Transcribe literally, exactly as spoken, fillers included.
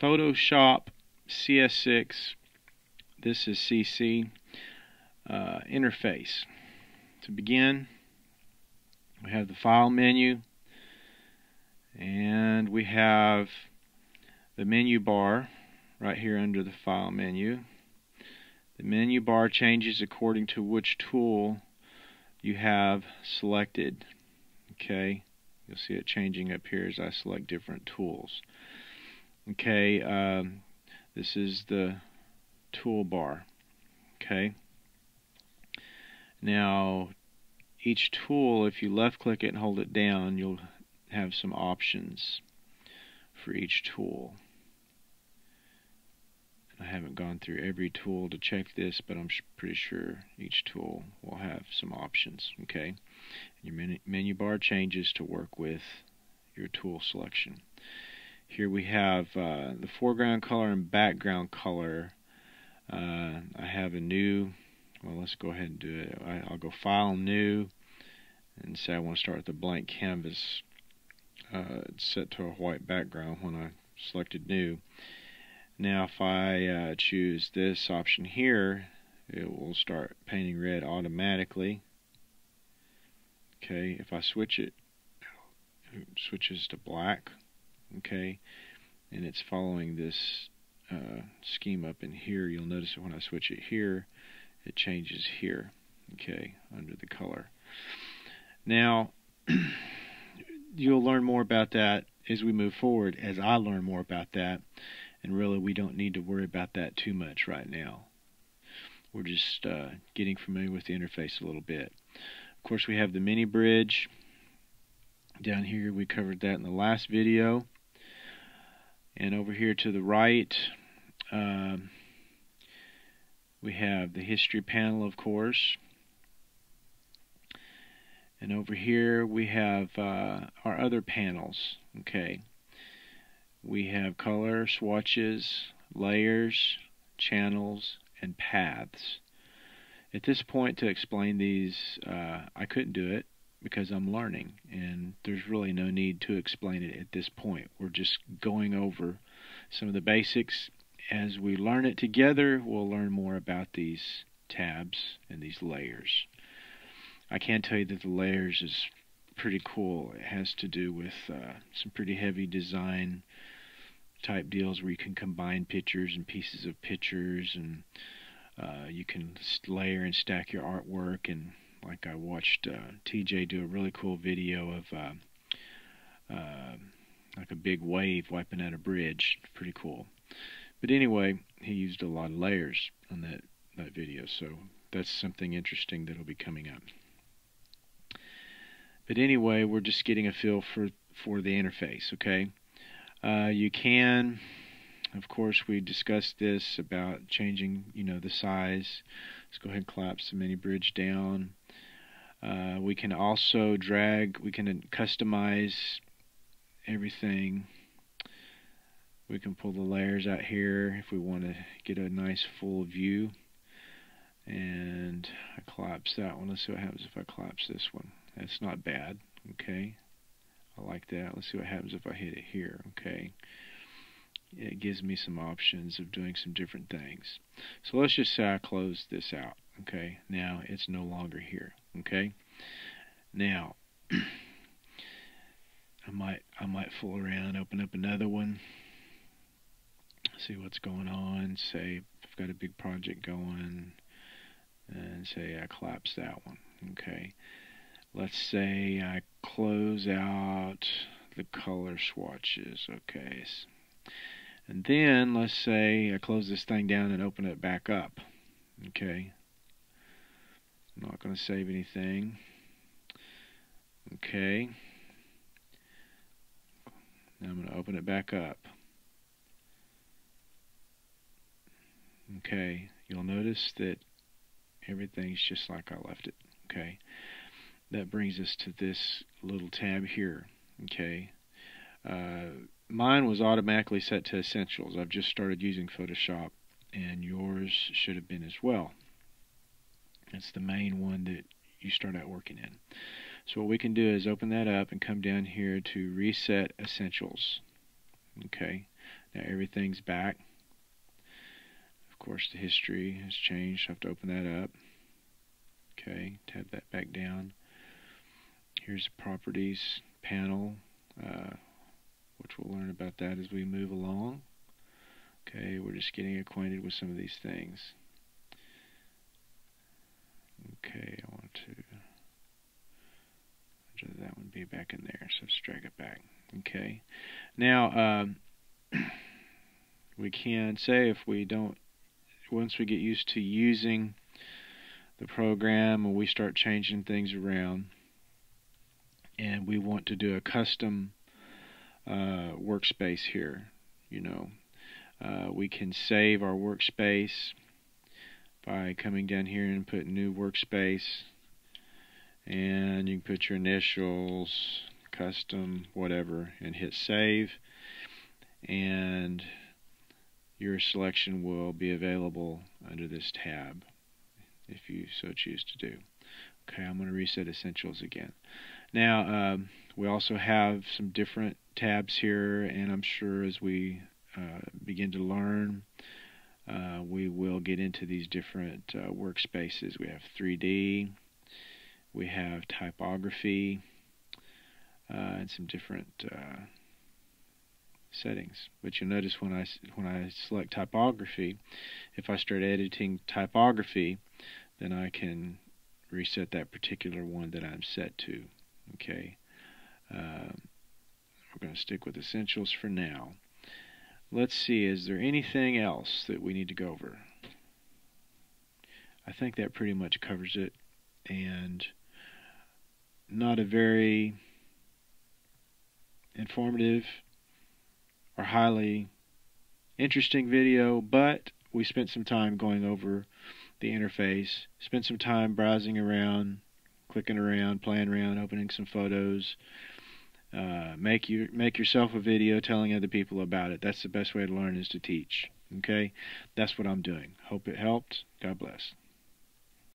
Photoshop C S six, this is C C, uh, interface. To begin, we have the file menu, and we have the menu bar right here under the file menu. The menu bar changes according to which tool you have selected. Okay, you'll see it changing up here as I select different tools. Okay, um, this is the toolbar. Okay, now each tool, if you left click it and hold it down, you'll have some options for each tool. I haven't gone through every tool to check this, but I'm pretty sure each tool will have some options. Okay, your menu, menu bar changes to work with your tool selection. Here we have uh, the foreground color and background color. Uh, I have a new. Well, let's go ahead and do it. I, I'll go File, New, and say I want to start with a blank canvas. Uh, it's set to a white background when I selected New. Now if I uh, choose this option here, it will start painting red automatically. Okay, if I switch it, it switches to black. Okay, and it's following this uh, scheme up in here. You'll notice that when I switch it here, it changes here, okay, under the color. Now, you'll learn more about that as we move forward, as I learn more about that. And really, we don't need to worry about that too much right now. We're just uh, getting familiar with the interface a little bit. Of course, we have the Mini Bridge down here. We covered that in the last video. And over here to the right, um, we have the History panel, of course. And over here, we have uh, our other panels. Okay. We have color, swatches, layers, channels, and paths. At this point, to explain these, uh, I couldn't do it because I'm learning, and there's really no need to explain it at this point. We're just going over some of the basics. As we learn it together, we'll learn more about these tabs and these layers. I can tell you that the layers is pretty cool. It has to do with uh, some pretty heavy design type deals where you can combine pictures and pieces of pictures, and uh, you can layer and stack your artwork. And like I watched uh, T J do a really cool video of uh, uh, like a big wave wiping out a bridge. Pretty cool. But anyway, he used a lot of layers on that, that video, so that's something interesting that'll be coming up. But anyway, we're just getting a feel for, for the interface, okay? Uh, you can, of course, we discussed this about changing, you know, the size. Let's go ahead and collapse the Mini Bridge down. Uh, we can also drag, we can customize everything. We can pull the layers out here if we want to get a nice full view. And I collapse that one. Let's see what happens if I collapse this one. That's not bad, okay? I like that. Let's see what happens if I hit it here, okay? It gives me some options of doing some different things. So let's just say I close this out, okay? Now it's no longer here, okay? Now, I might, I might fool around, open up another one, see what's going on. Say I've got a big project going, and say I collapse that one, okay? Let's say I close out the color swatches, okay, and then let's say I close this thing down and open it back up, okay. I'm not going to save anything, okay. Now I'm going to open it back up, okay. You'll notice that everything's just like I left it, okay. That brings us to this little tab here, okay? Uh, mine was automatically set to Essentials. I've just started using Photoshop, and yours should have been as well. It's the main one that you start out working in. So what we can do is open that up and come down here to Reset Essentials, okay? Now everything's back. Of course, the history has changed. So I have to open that up. Okay, tab that back down. Here's the properties panel, uh, which we'll learn about that as we move along. Okay, we're just getting acquainted with some of these things. Okay, I want to... that would be back in there, so just drag it back. Okay, now um, we can say if we don't, once we get used to using the program and we start changing things around and we want to do a custom uh, workspace here, you know, uh, we can save our workspace by coming down here and put new workspace. And you can put your initials, custom, whatever, and hit save, and your selection will be available under this tab if you so choose to do. Okay, I'm going to reset Essentials again. Now um, we also have some different tabs here, and I'm sure as we uh, begin to learn uh, we will get into these different uh, workspaces. We have three D, we have typography, uh, and some different uh, settings. But you'll notice when I, when I select typography, if I start editing typography, then I can reset that particular one that I'm set to. Okay, uh, we're going to stick with Essentials for now. Let's see, is there anything else that we need to go over? I think that pretty much covers it. And not a very informative or highly interesting video, but we spent some time going over the interface, spent some time browsing around, clicking around, playing around, opening some photos. Uh, make you make yourself a video telling other people about it. That's the best way to learn, is to teach. Okay? That's what I'm doing. Hope it helped. God bless.